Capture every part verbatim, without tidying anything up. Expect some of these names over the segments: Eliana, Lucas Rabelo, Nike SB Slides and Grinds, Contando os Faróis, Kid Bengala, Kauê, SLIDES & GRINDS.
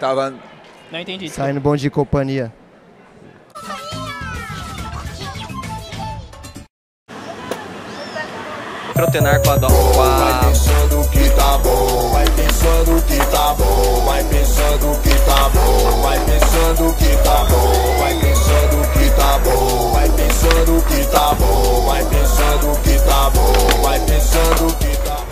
Tava... Não entendi. Saindo bom de companhia. Protenar com a dó. Vai pensando que tá bom, vai pensando que tá bom, vai pensando que tá bom, vai pensando que tá bom, vai pensando que tá bom, vai pensando que tá bom, vai pensando que tá bom, vai pensando que tá bom.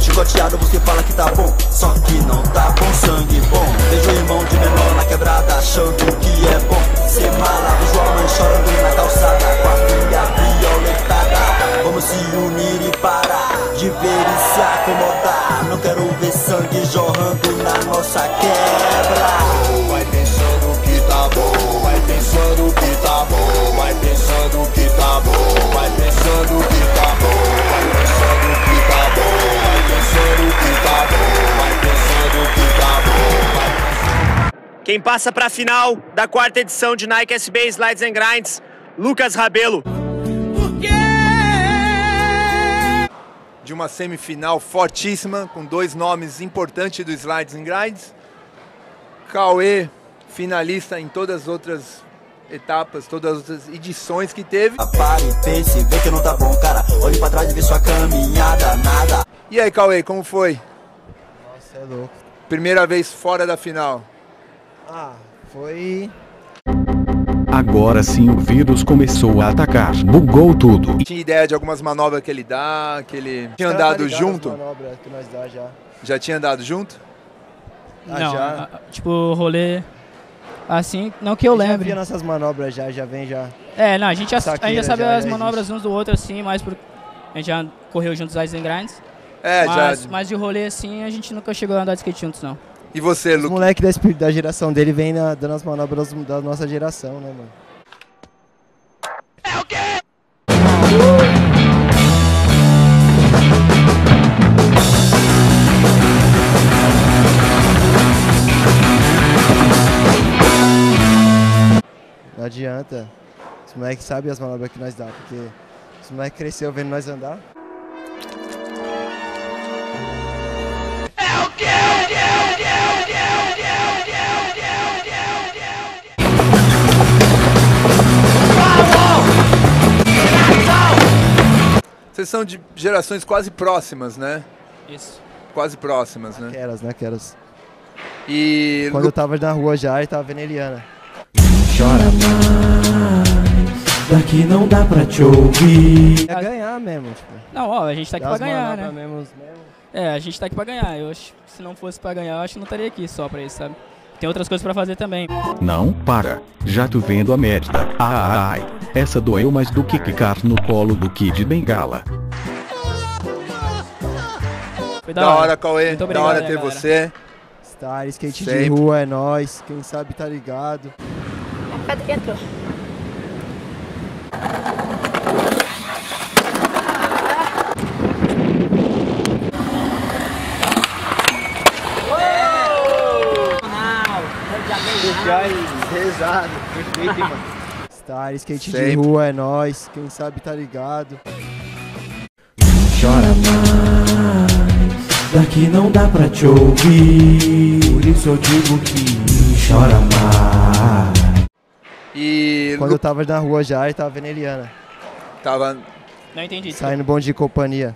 Chicoteado, você fala que tá bom, só que não tá bom. Sangue bom, vejo o irmão de menor na quebrada achando que é bom. Semana, vejo a mãe chorando na calçada com a filha violentada. Vamos se unir e parar de ver e se acomodar. Não quero ver sangue jorrando na nossa quebra. Vai pensando que tá bom, vai pensando que tá bom, vai pensando que tá bom, vai pensando que tá bom, vai pensando que tá bom. Quem passa para a final da quarta edição de Nike S B Slides and Grinds, Lucas Rabelo. Por quê? De uma semifinal fortíssima, com dois nomes importantes do Slides and Grinds. Kauê, finalista em todas as outras etapas, todas as edições que teve. Apare, pense, vê que não tá bom, cara. Olhe pra trás e vê sua caminhada, nada. E aí, Kauê, como foi? Nossa, é louco. Primeira vez fora da final. Ah, foi... Agora sim o vírus começou a atacar, bugou tudo. Tinha ideia de algumas manobras que ele dá, que ele... Tinha andado junto? Manobras que nós dá já. Já tinha andado junto? Ah, não, já. Tipo, rolê... Assim, não que eu lembre. A gente já via nossas manobras já, já vem já. É, não, a gente já, Saqueira, a gente já sabe já, as já manobras existe. Uns do outro, assim, mas por... a gente já correu juntos lá em Grinds. É, mas, já. Mas de rolê, assim, a gente nunca chegou a andar de skate juntos, não. E você, Lucas? O moleque da, da geração dele vem na, dando as manobras da nossa geração, né, mano? É o quê? Não adianta, os moleques sabem as manobras que nós dá, porque os moleques cresceram vendo nós andar. É o quê? É o quê? É o quê? É o quê? É o quê? É o quê? É o quê? É o quê? É o quê? É o quê? Vocês são de gerações quase próximas, né? Isso. Quase próximas, né? Naquelas, naquelas. E... Quando eu tava na rua já, eu tava vendo a Eliana. Chora mais, daqui não dá pra te ouvir. É ganhar mesmo, tipo. Não, ó, a gente tá aqui pra ganhar, né? Mesmo, mesmo. É, a gente tá aqui pra ganhar. Eu acho, se não fosse pra ganhar, eu acho que não estaria aqui só pra isso, sabe? Tem outras coisas pra fazer também. Não, para. Já tô vendo a merda. Ai, ai, essa doeu mais do que quicar no colo do Kid Bengala. Foi da, da hora, hora, Kauê. Muito obrigado, da hora ter galera. Você. Star, skate sempre. De rua é nóis. Quem sabe tá ligado. Entrou. Rezado, perfeito, mano. Star, skate sempre. De rua é nóis. Quem sabe tá ligado. Chora mais, daqui não dá pra te ouvir. Por isso eu digo que chora mais. E... Quando eu tava na rua já, eu tava vendo a Eliana. Tava... Não entendi. Saindo bom de companhia.